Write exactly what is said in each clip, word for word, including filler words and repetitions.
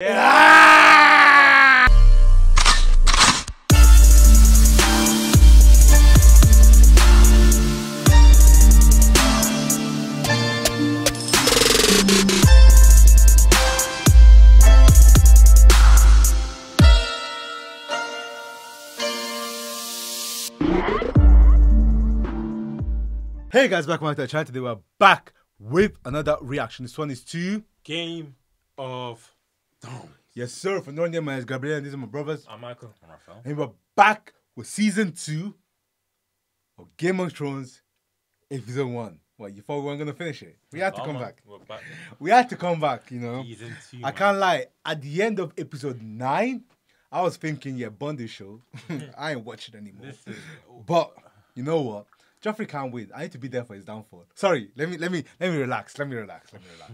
Yeah. Hey guys, back to the channel. Today we're back with another reaction. This one is to Game of Thrones. Yes, sir. For no one, my name is Gabriele, and these are my brothers. I'm Michael. I'm Raphael. And we're back with season two of Game of Thrones, episode one. Well, you thought we weren't gonna finish it? We had to come back. We're back. We had to come back. You know. Season two. I can't lie. At the end of episode nine, I was thinking, yeah, bond this show. I ain't watching anymore. This is... But you know what? Joffrey can't wait. I need to be there for his downfall. Sorry. Let me. Let me. Let me relax. Let me relax. Let me relax.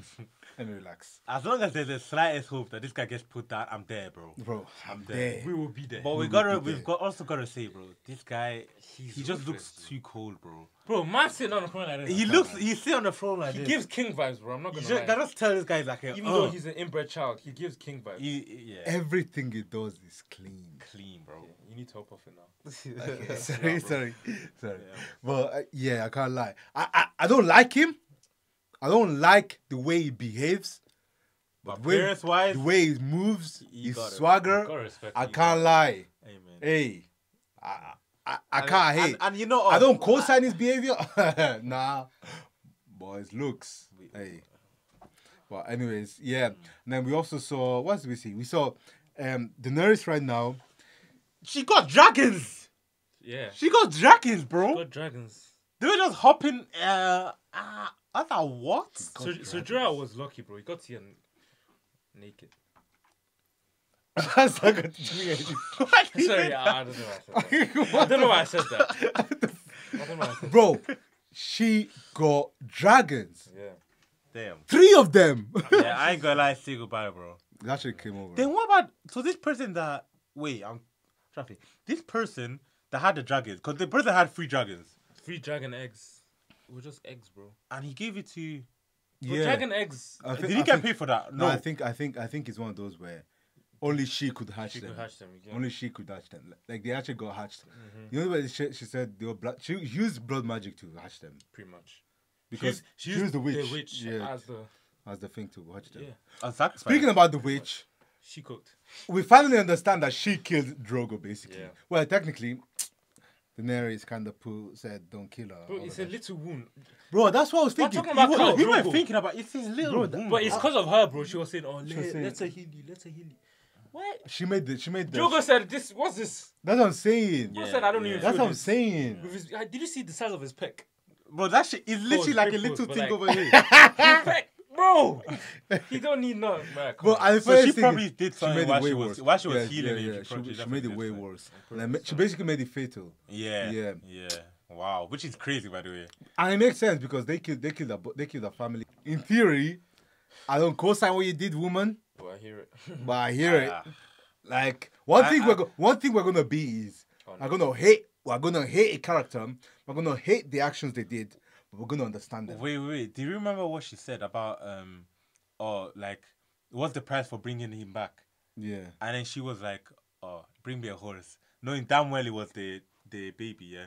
Let me relax. As long as there's the slightest hope that this guy gets put down, I'm there, bro. Bro, I'm there. there. We will be there. But we, we gotta, we've got also gotta say, bro, this guy, he's he so just looks too cold, bro. Bro, man sitting on the throne like this. He looks, man. He's sitting on the throne like he this. He gives king vibes, bro. I'm not gonna. You lie. Just, just tell this guy he's like, a, even oh. though he's an inbred child, he gives king vibes. He, yeah. Everything he does is clean. Clean, bro. Yeah, you need to help off it now. Okay. sorry, now, sorry, sorry. Yeah. Well, uh, yeah, I can't lie. I, I, I don't like him. I don't like the way he behaves, but appearance wise, the way he moves, his swagger, I can't lie. Amen. Hey, I, I, I and, can't hate. And, and you know, oh, I don't co-sign his behavior. Nah, boys, looks. Hey, well, anyways, yeah. And then we also saw. What did we see? We saw um, Daenerys right now. She got dragons. Yeah. She got dragons, bro. She got dragons. They were just hopping. Uh, uh, I thought, what? So, so Joel was lucky, bro. He got to see her naked. That's not good to me. Sorry, I don't know why I said that. I don't know why I said that. I don't know why I said that. Bro, she got dragons. Yeah. Damn. Three of them. Yeah, I ain't gonna lie, say goodbye, bro. That shit came over. Then what about... So this person that... Wait, I'm... This person that had the dragons... Because the person had three dragons. Three dragon eggs. We're just eggs, bro. And he gave it to, bro, yeah. Dragon eggs. Think, Did he I get think, paid for that? No. no, I think, I think, I think it's one of those where only she could hatch she them. Could hatch them again. Only she could hatch them. Like they actually got hatched. Mm-hmm. You know what she, she said? They were blood. She used blood magic to hatch them. Pretty much. Because she, she, used, she used the witch. The witch yeah, as the as the thing to hatch them. Yeah. Exactly. Speaking about the witch, she cooked. We finally understand that she killed Drogo, basically. Yeah. Well, technically. Daenerys kind of pulled, said, "Don't kill her." Bro, it's a little wound, bro. That's what I was thinking. About you, about you were thinking about it's his little bro, wound, but it's because of her, bro. She was saying, "Oh, let, was saying, let her heal you, let her heal you." What? She made the. She made the. Drogo said, "This, what's this?" That's what I'm saying. Yeah, said, I don't yeah. even. That's what I'm saying. His, did you see the size of his pec? Bro, that shit is literally oh, like a little thing like, over here. Pec, bro. He don't need nothing, man. Bro, and the first so she thing probably is, did something while she was while she was healing. She made it way worse. She basically made it fatal. Yeah, yeah, yeah. Wow, which is crazy, by the way. And it makes sense because they killed, they killed, a, they killed a family. In theory, I don't co-sign what you did, woman. But I hear it. But I hear it. Like one I, thing I, we're one thing we're gonna be is oh, no. I'm gonna hate. We're gonna hate a character. We're gonna hate the actions they did. We're gonna understand that. Wait, wait, wait. Do you remember what she said about um, oh, like, what's the price for bringing him back? Yeah. And then she was like, "Oh, bring me a horse," knowing damn well it was the the baby, yeah.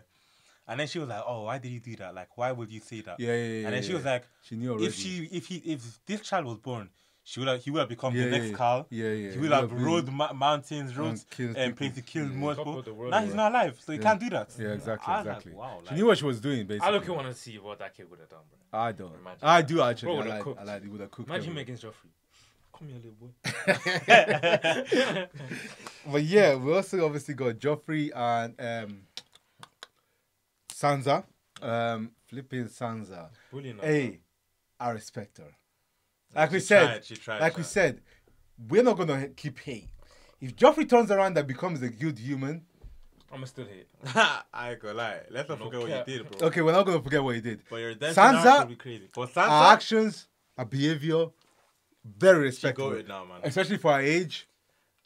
And then she was like, "Oh, why did you do that? Like, why would you say that?" Yeah, yeah, yeah. And then yeah, she was like, "She knew already. If she, if he, if this child was born, she would have, he would have become yeah, the next yeah, Carl. Yeah, yeah. He would have rode ma mountains, roads, and um, places to kill yeah, more people. Now he's not alive, so he yeah. can't do that. Yeah, exactly, I exactly. Like, wow, like, she knew what she was doing, basically. I look want to see what that kid would have done, bro. I don't. Imagine I do actually. Bro, I like. Cooked. I like. He would have cooked. Imagine making Joffrey. Come here, little boy. But yeah, we also obviously got Joffrey and um, Sansa, um, flipping Sansa. Brilliant, hey, I respect her. Like we said, like we said, we're not gonna keep hate. If Joffrey turns around and becomes a good human, I'ma still hate. I ain't gonna lie. Let's not forget what he did, bro. Okay, we're not gonna forget what he did. But your Sansa, her actions, her behavior, very respectable. She got it now, man. Especially for her age,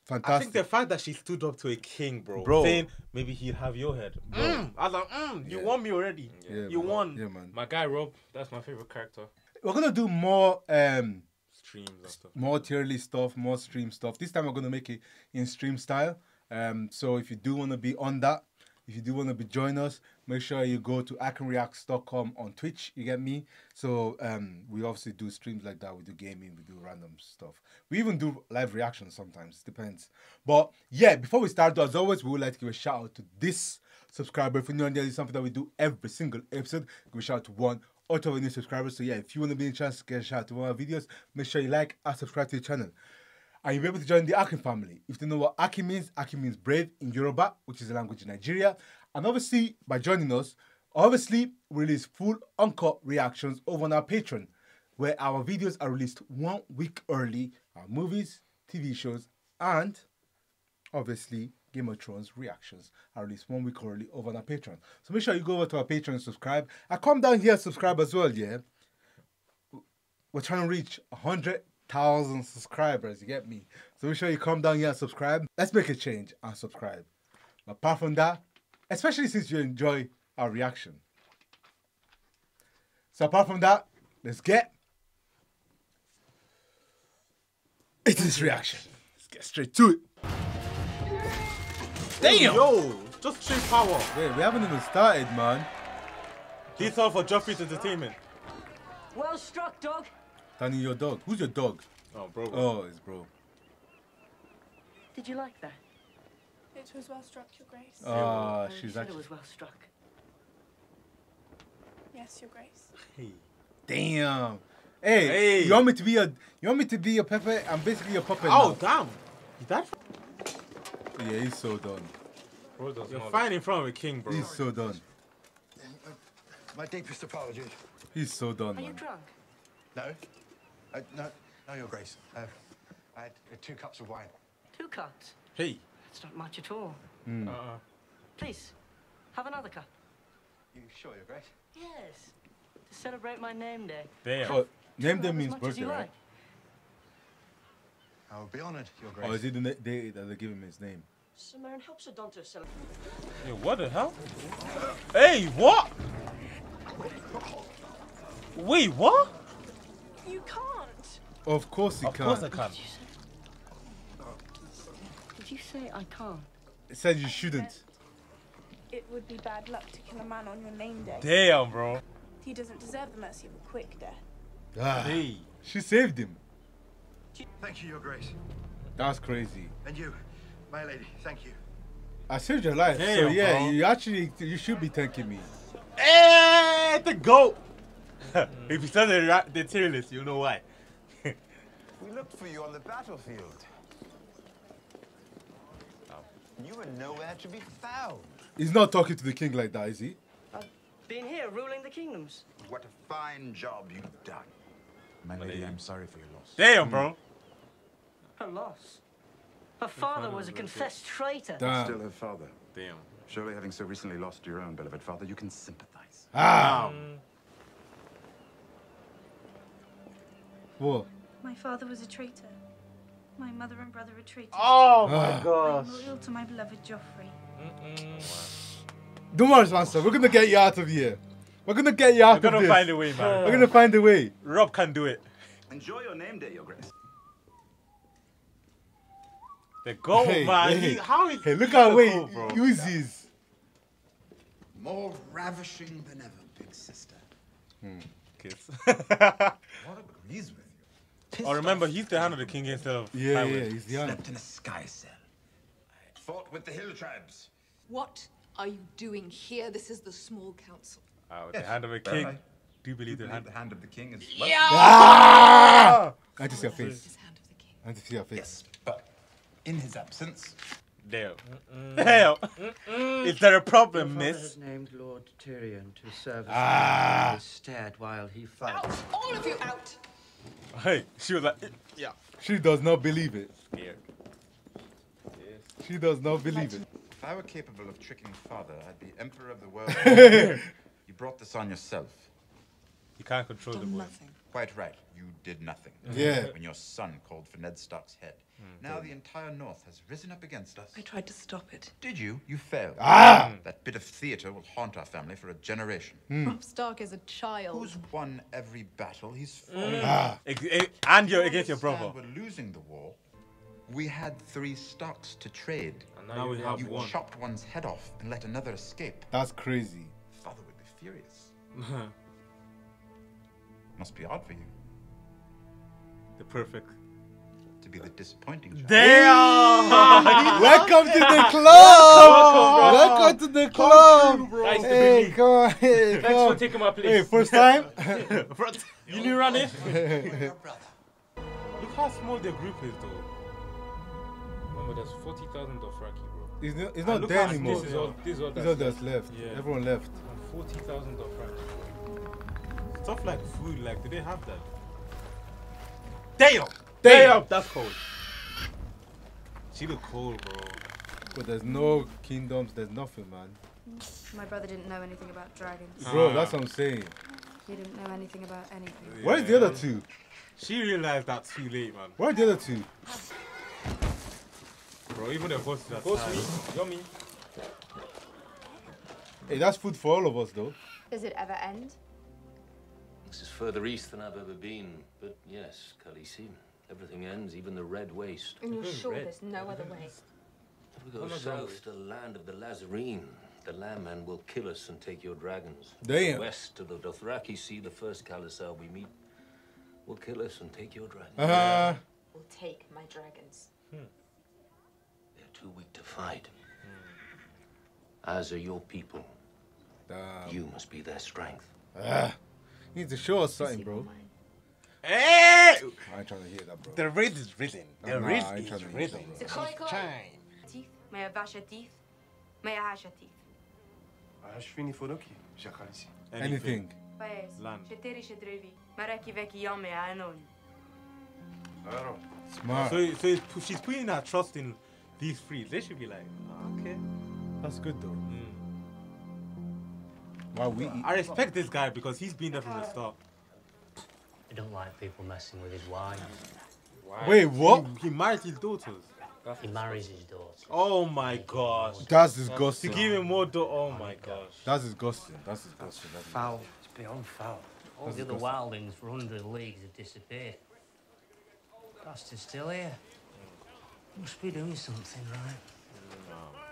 fantastic. I think the fact that she stood up to a king, bro, bro. saying maybe he'll have your head. Bro. Mm. I was like, mm, you yeah. won me already. Yeah, yeah, you man. won. Yeah, man. My guy Rob, that's my favorite character. We're gonna do more um, streams and stuff. More tierly stuff, more stream stuff. This time we're going to make it in stream style. Um, so if you do want to be on that, if you do want to be join us, make sure you go to akin reacts dot com on Twitch. You get me? So um, we obviously do streams like that. We do gaming. We do random stuff. We even do live reactions sometimes. Depends. But yeah, before we start, as always, we would like to give a shout out to this subscriber. If you're new on there, it's something that we do every single episode. Give a shout out to one or to our new subscribers. So yeah, if you want to be in a chance to get a shout out to one of our videos, make sure you like and subscribe to the channel. And you'll be able to join the Akin family. If you know what Akin means, Akin means brave in Yoruba, which is the language in Nigeria. And obviously, by joining us, obviously, we release full uncut reactions over on our Patreon, where our videos are released one week early, our movies, T V shows, and obviously, Game of Thrones reactions are released one week early over on our Patreon. So make sure you go over to our Patreon and subscribe. And come down here, subscribe as well, yeah? We're trying to reach one hundred thousand subscribers, you get me? So make sure you come down here and subscribe. Let's make a change and subscribe. But apart from that, especially since you enjoy our reaction. So apart from that, let's get into this reaction. Let's get straight to it. Damn! Yo, just straight power. Wait, we haven't even started, man. This all for Joffrey's entertainment. Well struck, dog. Danny, your dog. Who's your dog? Oh, bro. Oh, it's bro. Did you like that? It was well struck, Your Grace. Ah, uh, she's actually. It was well struck. Yes, Your Grace. Hey, damn. Hey, hey, you want me to be a, you want me to be a puppet? I'm basically a puppet. Oh, now. Damn. Is that? Yeah, he's so done. Bro, you're fine in front of a king, bro. He's so done. My deepest apologies. He's so done. Are man. you drunk? No. Uh, no, no, Your Grace. Uh, I had uh, two cups of wine. Two cups? Hey. That's not much at all. Mm. Uh -uh. Please, have another cup. You sure, Your Grace? Yes. To celebrate my name day. Damn. Oh, name day means birthday, right? Like. I will be honored, Your Grace. Oh, is it the day that they're giving me his name? Samaritan helps a Dante celebrate. Yo, what the hell? Hey, what? Wait, what? You can't. Of course you can't. Of course I can't. Did you say I can't? It said you shouldn't. It would be bad luck to kill a man on your name day. Damn, bro. He doesn't deserve the mercy of a quick death. Ah, hey, she saved him. Thank you, Your Grace. That's crazy. And you, my lady, thank you. I saved your life. Damn, so yeah, bro. you actually you should be thanking me. Hey, the goat. If you saw the, the tier list, you'll know why. We looked for you on the battlefield. Oh. You were nowhere to be found. He's not talking to the king like that, is he? I've been here ruling the kingdoms. What a fine job you've done. My lady, I'm sorry for your loss. Damn, bro. Her loss? Her father was a confessed traitor. Damn. Still her father. Damn. Surely having so recently lost your own beloved father, you can sympathize. Ah. Um, What? My father was a traitor. My mother and brother are traitors. Oh my ah. gosh. I'm loyal to my beloved Joffrey. Mm-mm. Don't worry, Sansa. We're going to get you out of here. We're going to get you out of here. We're going to find a way, man. We're going to find a way. Rob can do it. Enjoy your name day, Your Grace. The goal, hey, man. Hey, he, how is hey, look how way he uses. More ravishing than ever, big sister. Hmm. Kiss. What agrees with? Oh, remember, he's the hand of the king instead of yeah, highway. Yeah, he's the hand. Slept in a sky cell. I fought with the hill tribes. What are you doing here? This is the small council. Oh, yes. The hand of a king. I do you believe, do the, believe hand? the hand of the king is... Yeah! Ah! I just see your face. I just see your face. Yes, but in his absence... Dale. Mm -mm. Dale. Mm -mm. Is there a problem, miss? Your father had named Lord Tyrion to serve as ah. stead while he fought. Out! All of you out! Hey, she was like, yeah. She does not believe it. Scared. Yes. She does not believe it. If I were capable of tricking father, I'd be emperor of the world. You brought this on yourself. You can't control the world. Quite right. You did nothing. Yeah. When your son called for Ned Stark's head, Mm. Now the entire North has risen up against us. I tried to stop it. Did you? You failed. Ah! That bit of theater will haunt our family for a generation. Mm. Robb Stark is a child. Who's won every battle he's fought? Mm. Ah. And you're against your brother. We're losing the war. We had three Starks to trade. And now, now we have you one. You chopped one's head off and let another escape. That's crazy. Father would be furious. Must be hard for you. The perfect. To be the disappointing child. Damn! Welcome to the club! Welcome to the club! Nice hey, to meet you. Hey, thanks come. for taking my place. Hey, first time? You knew Rani? Look how small the group is though. Remember, there's forty thousand Dothraki, bro. It's not, it's not there anymore. This is all, this is all that's, all that's left. left. Yeah. Everyone left. forty thousand Dothraki. Stuff like food, like, do they have that? Damn! Damn! That's cold. She look cold, bro. But there's no kingdoms, there's nothing, man. My brother didn't know anything about dragons. Bro, ah. that's what I'm saying. He didn't know anything about anything. Yeah. Where's the other two? She realized that too late, man. Where's the other two? Bro, even the horses are tired. Yummy. Hey, that's food for all of us, though. Does it ever end? This is further east than I've ever been, but yes, Khaleesi, everything ends, even the red waste. And you're sure red. there's no other way? If we go south to the land of the Lazarene, the Landmen will kill us and take your dragons. Damn. West to the Dothraki Sea, the first Khaleesi we meet will kill us and take your dragons. Uh-huh. Will take my dragons. Hmm. They're too weak to fight. Hmm. As are your people. Damn. You must be their strength. Ah. You need to show us something, bro. Hey! I ain't trying to hear that, bro. The red is risen. The nah, red is risen. It's a koi koi. Teeth. May I bash your teeth? May I hash your teeth? I hash fini foroki. Shakalisi. Anything. Land. Smart. So, so it's, she's putting her trust in these three. They should be like, oh, okay. That's good, though. Mm. Why we eat? I respect this guy because he's been there from the start. I don't like people messing with his wife. Wait, what? He, he married his daughters. He marries his daughters. Oh my gosh. That's disgusting. To give him more daughters. Oh my gosh. That's disgusting. That's disgusting. That's foul. It's beyond foul. All the other wildlings for hundred leagues have disappeared. Bastard's still here. Must be doing something right.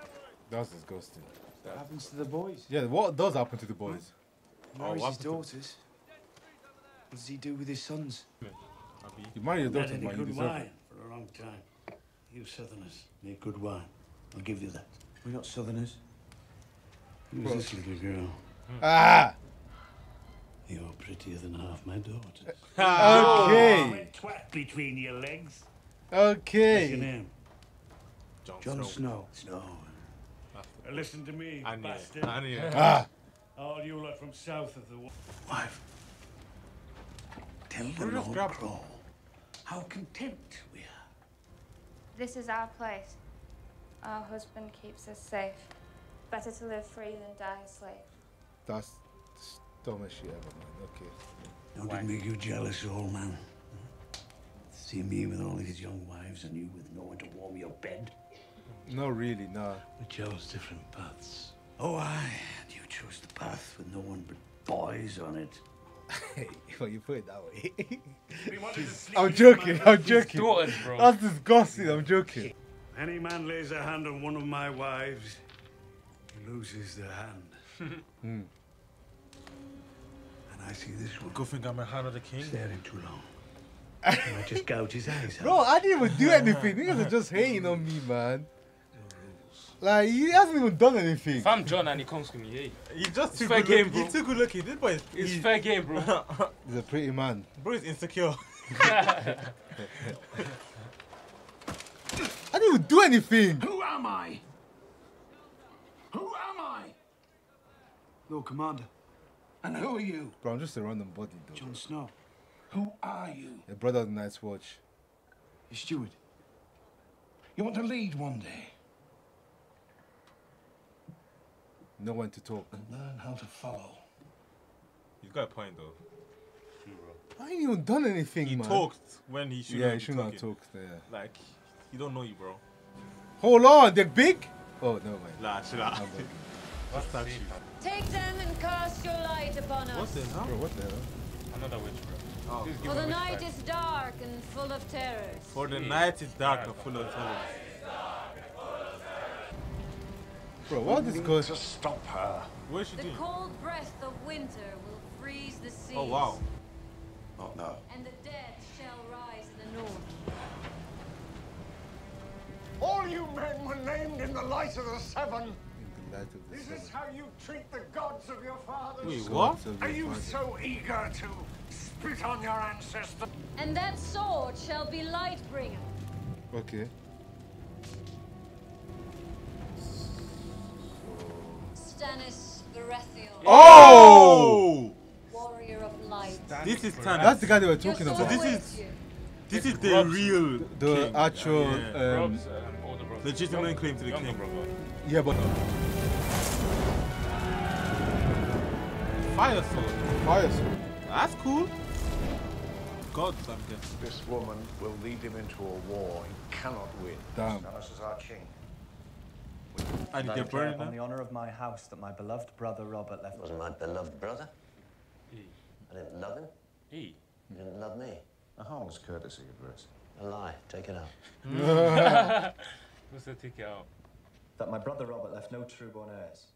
That's disgusting. That happens to the boys. Yeah, what does happen to the boys? He marries oh, his daughters. What does he do with his sons? You marry your daughters, but you deserve wine it. For a long time. You southerners need good wine. I'll give you that. We're not southerners. Who's well, this little girl? Ah! You're prettier than half my daughters. Okay. Twat between your legs. Okay. What's your name? John, John Snow. Snow. Snow. Listen to me, Anya. bastard. Anya. Ah. All you lot from south of the wife. Tell the Lord Crow how contempt we are. This is our place. Our husband keeps us safe. Better to live free than die a slave. That's the dumbest shit ever, man. Okay. Don't it make you jealous, old man? See me with all these young wives and you with no one to warm your bed? No, really, no. We chose different paths. Oh, aye, and you chose the path with no one but boys on it. Well, you put it that way. I'm joking, I'm joking. Daughters, bro. That's disgusting, I'm joking. Any man lays a hand on one of my wives, he loses their hand. Mm. And I see this one. Go finger my hand of the king. Staring too long. I just gouge his eyes out. Bro, I didn't even do anything. Niggas are just hating on me, man. Like, he hasn't even done anything. If I'm John and he comes to me, hey. He just it's too fair good game, look, bro. He's too good looking. This boy is, it's he's, fair game, bro. He's a pretty man. Bro, he's insecure. I didn't even do anything. Who am I? Who am I? Lord Commander. And who are you? Bro, I'm just a random body, though. John Snow. Who are you? The brother of the Night's Watch. Your steward. You want to lead one day? No one to talk. And learn how to follow. He's got a point though. Sure. I ain't even done anything, he man. He talked when he should yeah, have talked. Yeah, he shouldn't have talked there. Like, He don't know you, bro. Hold on, they're big? Oh, no way. Nah, chill out. Take them and cast your light upon us. What the hell? Bro, what the hell? Another witch, bro. Oh. For the night is dark and full of terrors. For the night is dark and full of terrors. Bro, what is going to stop her? What is she doing? The cold breath of winter will freeze the seas. Oh, wow. Oh, no. And the dead shall rise in the north. All you men were named in the light of the seven. In the light of the this seven. Is how you treat the gods of your fathers. Wait, what? Are you so eager to spit on your ancestor? And that sword shall be Lightbringer. Okay. Stannis Baratheon. Oh! Warrior of light. This is Stannis. That's the guy they were talking so about. This is. This is the Rob's, real the king. actual yeah, yeah. Um, Rob's, uh, legitimate claim to the king. Yeah, but fire sword. Fire sword. That's cool. God, something. This woman will lead him into a war he cannot win. Damn. Stannis is our king. I need to burn it on the honor of my house that my beloved brother Robert left. Wasn't my beloved brother? E. I didn't love him. E. You didn't love me. A harmless courtesy address. A lie. Take it out. What's the take it out? That my brother Robert left no true-born heirs.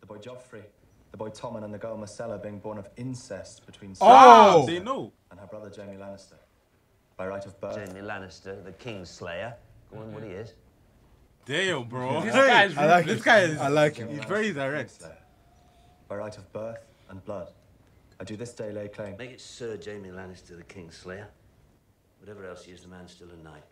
The boy Joffrey, the boy Tommen, and the girl Marcella being born of incest between oh, they know. and her brother Jaime Lannister. By right of birth. Jaime Lannister, the Kingslayer. Go on, what he is. Damn, bro. This guy is. I like this guy is. I like him. He's very direct. By right of birth and blood, I do this day lay claim. Make it Sir Jaime Lannister, the Kingslayer. Whatever else, he is the man still a knight.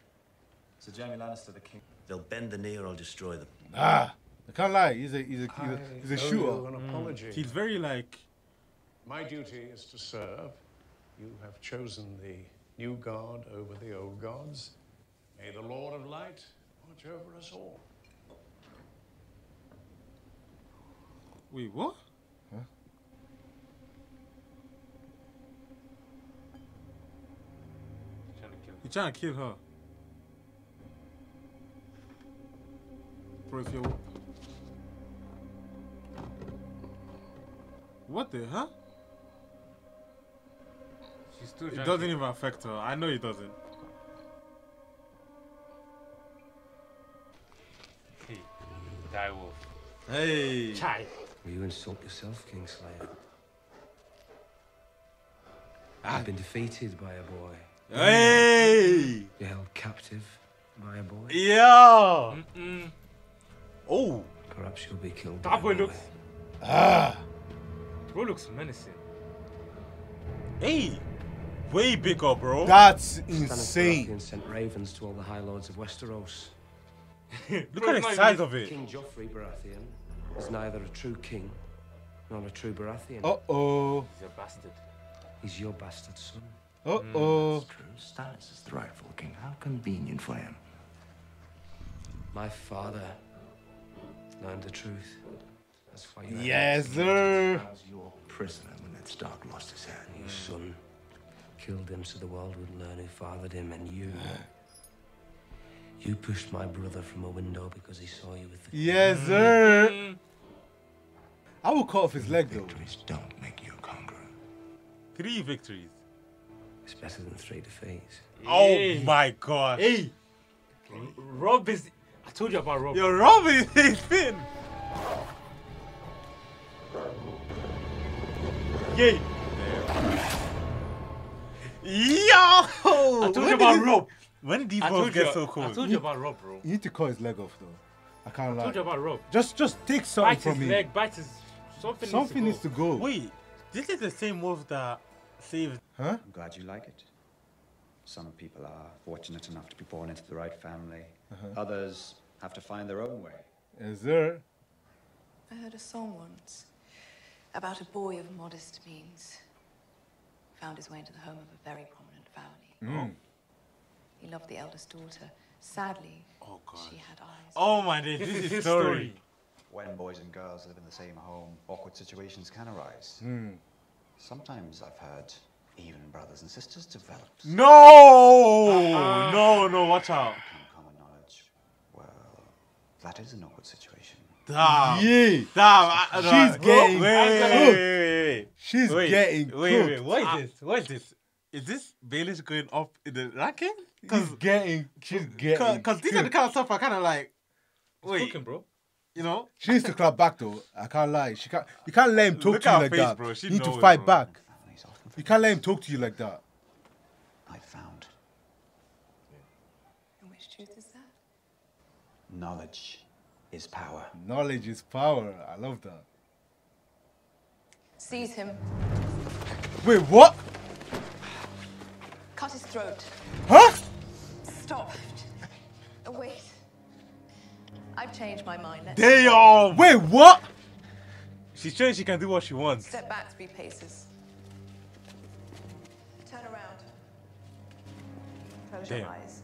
So Jaime Lannister, the king. They'll bend the knee or I'll destroy them. Ah, I can't lie. He's a he's a he's a, he's a shooter. An apology. Mm. He's very like. My duty is to serve. You have chosen the new god over the old gods. May the Lord of Light watch over us all. Wait, what? Huh? You're trying to kill her. Bro, if you're... What the huh? She's too it doesn't even affect her. I know it doesn't. Hey, die wolf. Hey. Chai. Will you insult yourself, Kingslayer? I've been defeated by a boy. Hey! You're held captive by a boy. Yeah! Mm -mm. Oh! Perhaps you'll be killed. That boy looks. Ah! Bro looks menacing. Hey! Way bigger, bro. That's insane. Stannis sent ravens to all the High Lords of Westeros. Look at the size of it. King Joffrey Baratheon is neither a true king nor a true Baratheon. Uh oh. He's a bastard. He's your bastard son. Uh oh. Mm, it's true. Stannis is the rightful king. How convenient for him. My father learned the truth. That's why you. Yes, sir. As your prisoner when Ned Stark lost his hand. Your son killed him so the world would learn who fathered him, and you. You pushed my brother from a window because he saw you with the. Yes, king. Sir. I will cut off his Three leg though. Victories don't make you a conqueror. Three victories. It's better than three defeats. Oh hey. my god. Hey! Robb is... I told you about Robb. Yo, Robb is thin! Yay! Yo! I told when you about did, Robb. When did these balls get you, so cold? I told you, you about Robb, bro. You need to cut his leg off, though. I can't lie. I told you about Robb. Just, just take something bite from me. Bite his leg, bite his... Something, something needs, to needs to go. Wait, this is the same wolf that... Saved. Huh? I'm glad you like it. Some people are fortunate enough to be born into the right family. Uh-huh. Others have to find their own way. Is there? I heard a song once about a boy of modest means. Found his way into the home of a very prominent family. Mm. He loved the eldest daughter. Sadly, oh, God. she had eyes. Oh my day, this is his story. When boys and girls live in the same home, awkward situations can arise. Mm. Sometimes I've heard even brothers and sisters develop. No, uh, uh, no, no! Watch out! That is an awkward situation. Damn. Yeah. Damn. I, I, She's no, getting wait, wait, wait, wait, wait. She's wait, getting cooked. Wait, wait, what is uh, this? What is this? Is this Baelish going up in the ranking? She's getting, she's getting Because these are the kind of stuff I kind of like, wait. It's cooking, bro. You know? She needs to clap back, though. I can't lie. She can't, you can't let him talk Look to you like face, that. Bro. She you need knows, to fight bro. back. You can't let him talk to you like that. I found. And which truth is that? Knowledge is power. Knowledge is power. I love that. Seize him. Wait, what? Cut his throat. Huh? Stop. Wait. I've changed my mind. Let's they are. Wait, what? She's changed. She can do what she wants. Step back three paces. Turn around. Close Damn. your eyes.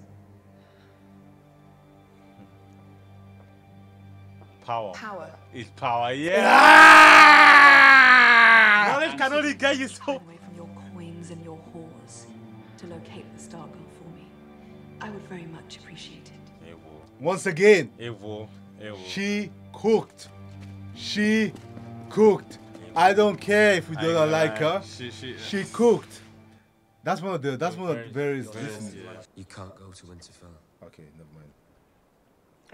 Power. Power. It's power. Yeah. Ah! Knowledge can only get you so. Away from your coins and your whores to locate the Stargirl for me. I would very much appreciate it. Once again, Evo, Evo. she cooked. She cooked. I don't care if we don't like her. She, she, she cooked. That's one of the. That's one of the various reasons. Yeah. You can't go to Winterfell. Okay, never mind.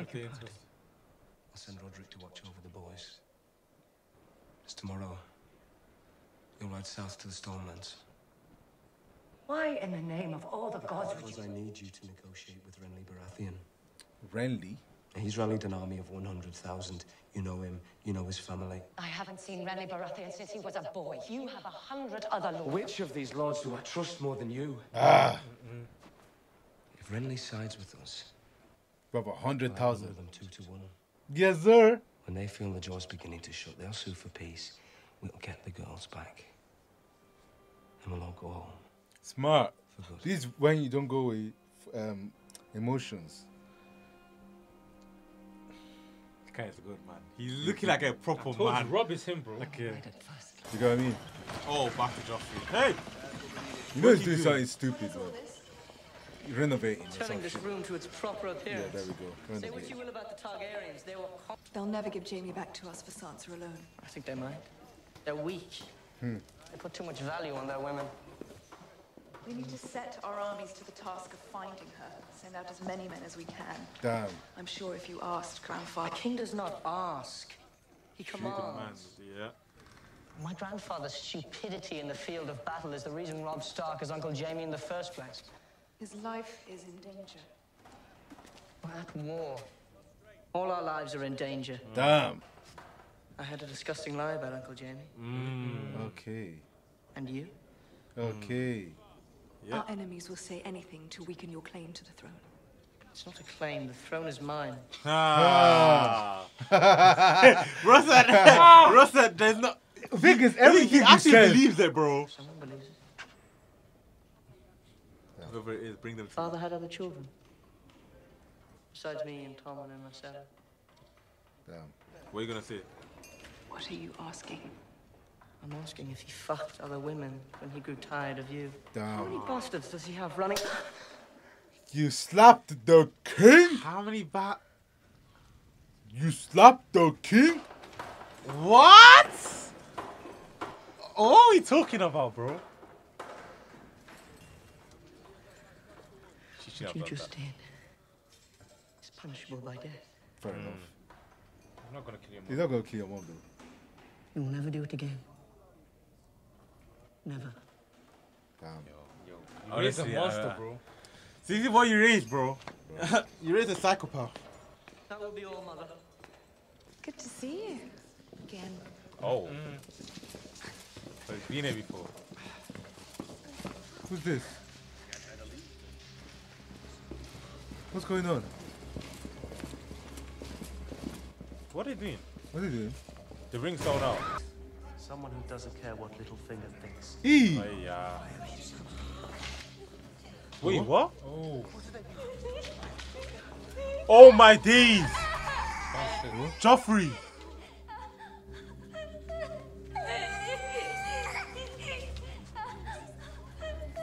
Okay. I'll send Roderick to watch over the boys. It's tomorrow. You'll ride south to the Stormlands. Why, in the name of all the gods, would you? I need you to negotiate with Renly Baratheon. Renly? He's rallied an army of one hundred thousand. You know him, you know his family. I haven't seen Renly Baratheon since he was a boy. You have a hundred other lords. Which of these lords do I trust more than you? Ah! Mm-hmm. If Renly sides with us... We have a hundred thousand of them two to one. Yes, sir! When they feel the jaw's beginning to shut, they'll sue for peace. We'll get the girls back. And we'll all go home. Smart. This is when you don't go with um, emotions. This guy is good, man. He's looking like a proper I told man. You, Robb is him, bro. Okay. You got what I mean? Oh, back to Joffrey. Hey! You know he's doing something stupid, bro. You're renovating. Turning this room to its proper appearance. Yeah, there we go. Renovate. Say what you will about the Targaryens. They were They'll never give Jaime back to us for Sansa alone. I think they might. They're weak. Hmm. They put too much value on their women. We need to set our armies to the task of finding her. Send out as many men as we can. Damn. I'm sure if you asked, Grandfather... A king does not ask. He commands. Yeah. My grandfather's stupidity in the field of battle is the reason Robb Stark is Uncle Jaime in the first place. His life is in danger. We're at war. All our lives are in danger. Damn. I had a disgusting lie about Uncle Jaime. Mm. Okay. And you? Okay. Mm. Yep. Our enemies will say anything to weaken your claim to the throne. It's not a claim. The throne is mine. Ah. Russell, Russell, there's not... The thing is, everything he actually said. believes it, bro. Someone believes it. Yeah. Whoever it is, bring them to Father me. had other children. Besides me and Tommen and Marcella. Damn. What are you going to say? What are you asking? I'm asking if he fucked other women when he grew tired of you. Damn. How many bastards does he have running? You slapped the king? How many ba... You slapped the king? What? What are we talking about, bro? What you just did is punishable by death. Fair mm. enough. I'm not gonna kill your mom. He's not gonna kill your mom, though. You will never do it again. Never. Damn. Yo, yo. You raised a monster, bro. See, this is what you raised, bro. bro. You raised a psychopath. That will be all, mother. Good to see you again. Oh. Mm. So you've been here before. Who's this? What's going on? What are you doing? What are you doing? The ring's sold out. Someone who doesn't care what Littlefinger thinks. E. Oh, yeah. Wait, what? Oh. Oh my days! Joffrey!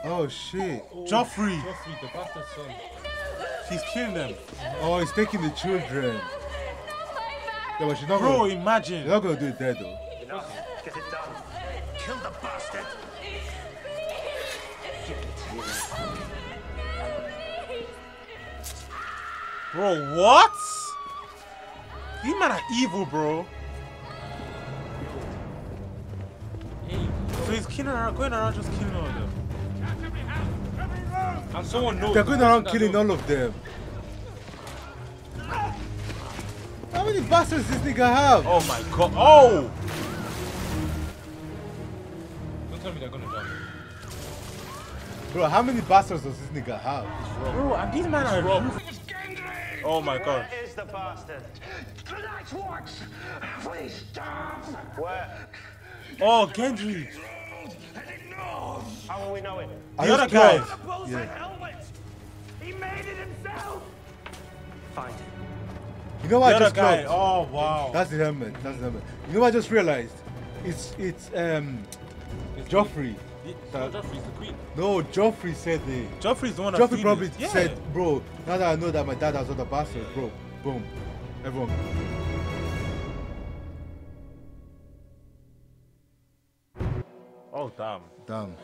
Oh shit! Oh, Joffrey! Joffrey, the bastard son. He's killing them. Oh, he's taking the children. Yeah, but she's not Bro, gonna, imagine. She's not going to do it there, though. Enough. Get it done. Kill the bastard. Give it to me. Bro, what? These men are evil, bro. So he's killing around, going around just killing all of them. And someone knows. They're going around killing all of them. How many bastards does this nigga have? Oh my god. Oh! Don't tell me they're gonna die. Bro, how many bastards does this nigga have? Bro, and these men are robbed. Oh my god. Where is the bastard? The Night's Watch! Please stop! Where? Oh, Gendry! How will we know it? The other guy! Yeah. He made it himself! Find him. You know what I just realized? Oh wow. That's the helmet. That's the helmet. You know what I just realized? It's it's um it's Joffrey. The, that, no, Joffrey's the queen. No, Joffrey said the Joffrey's the one that Joffrey probably yeah. said, bro, now that I know that my dad has other bastards, bro, boom. Everyone. Oh damn. Damn.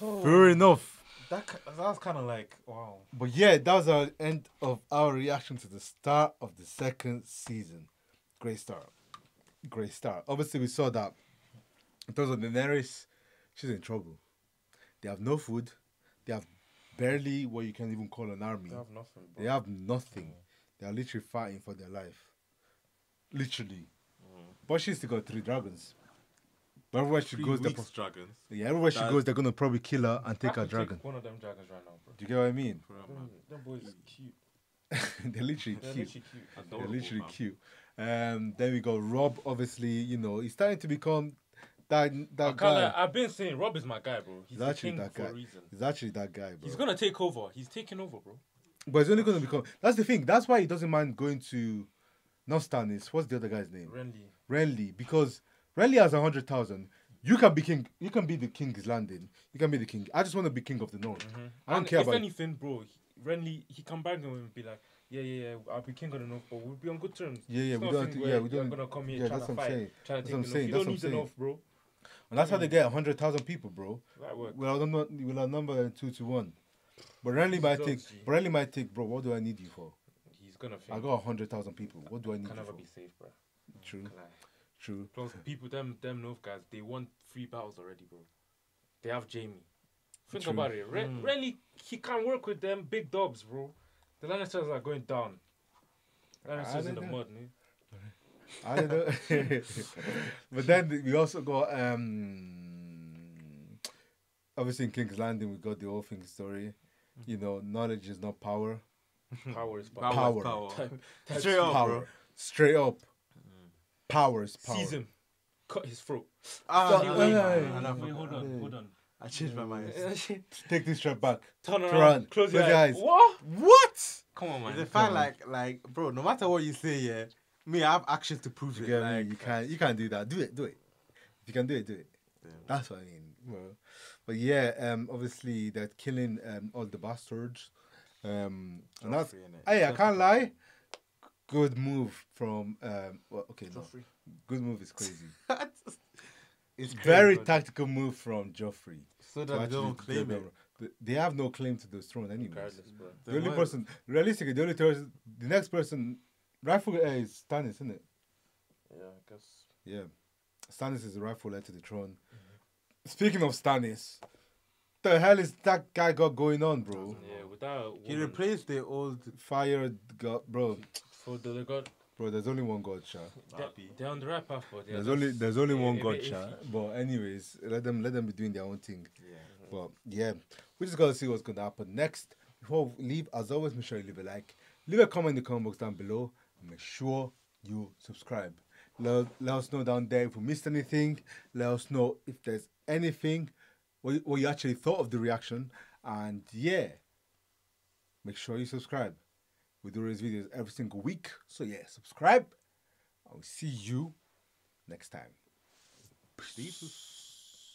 Oh. Fair enough. That, that was kind of like, wow. But yeah, that was our end of our reaction to the start of the second season. Great start. Great start. Obviously, we saw that in terms of Daenerys, she's in trouble. They have no food. They have barely what you can even call an army. They have nothing. Bro. They have nothing. Mm. They are literally fighting for their life. Literally. Mm. But she's still got three dragons. But everywhere she Three goes, they're dragons. Yeah, everywhere that she goes, they're gonna probably kill her and take her dragon. Take one of them dragons right now, bro. Do you get what I mean? Bro, them boys is cute. They're literally they're cute. Literally cute. Adorable, they're literally man. cute. Um, then we got Robb. Obviously, you know, he's starting to become that that I guy. Lie. I've been saying Robb is my guy, bro. He's, he's actually king that guy. For a reason. He's actually that guy, bro. He's gonna take over. He's taking over, bro. But he's only gonna become. That's the thing. That's why he doesn't mind going to, not Stannis. What's the other guy's name? Renly. Renly, because. Renly has a hundred thousand. You can be king. You can be the King's Landing. You can be the king. I just want to be king of the North. Mm-hmm. I don't and care if about anything, bro. Renly, he can bang him and be like, yeah, yeah, yeah. I'll be king of the North, but we'll be on good terms. Yeah, yeah. It's we don't. Yeah, we don't. Gonna come here yeah, that's what I'm saying. That's what I'm saying. You don't need the North, bro. And that's mm-hmm. how they get a hundred thousand people, bro. That works. Well, I'm not. We'll have number two to one. But Renly might take. But Renly might take, bro. What do I need you for? He's gonna. Think I got a hundred thousand people. What do I need? Can you never for? be safe, bro. True. True. Plus, people, them, them North guys, they won three battles already, bro. They have Jaime. Think True. about it. Re mm. Really, he can't work with them big dubs, bro. The Lannisters are going down. Lannisters in the mud, man. I don't know. But then we also got, um, obviously in King's Landing, we got the whole thing story. You know, knowledge is not power. Power is power. Power. power. Type, type Straight up, power. Bro. Straight up. Powers, power. Seize him. Cut his throat. Ah, wait, wait, wait, wait, hold on, hold on. I changed my mind. Take this trap back. Turn around. Run. Close, Close your, your eyes. eyes. What? What? Come on, man. The fact, like, like, bro, no matter what you say, yeah, me, I have actions to prove you it. Like, you can't, you can't do that. Do it, do it. If you can do it, do it. Yeah. That's what I mean, bro. But yeah, um, obviously they're killing um, all the bastards. Um, and that's, hey, I can't lie. Good move from um well, okay no. Good move is crazy. It's crazy, very good. Tactical move from Joffrey. So that they don't claim it. Their, they have no claim to the throne anyway. The only person realistically the only person the next person rightful heir is Stannis, isn't it? Yeah, I guess. Yeah. Stannis is the rightful heir to the throne. Mm-hmm. Speaking of Stannis, the hell is that guy got going on, bro? Yeah, without He replaced the old fire god bro. For the god, bro. There's only one god, Sha. They, they're on the right path, but there's only there's only yeah, one god, if, Sha. If, but anyways, let them let them be doing their own thing. Yeah. But yeah, we just gotta see what's gonna happen next. Before we leave, as always, make sure you leave a like, leave a comment in the comment box down below, and make sure you subscribe. Let let us know down there if we missed anything. Let us know if there's anything, what you, what you actually thought of the reaction, and yeah, make sure you subscribe. We do these videos every single week. So yeah, subscribe. I will see you next time. Peace.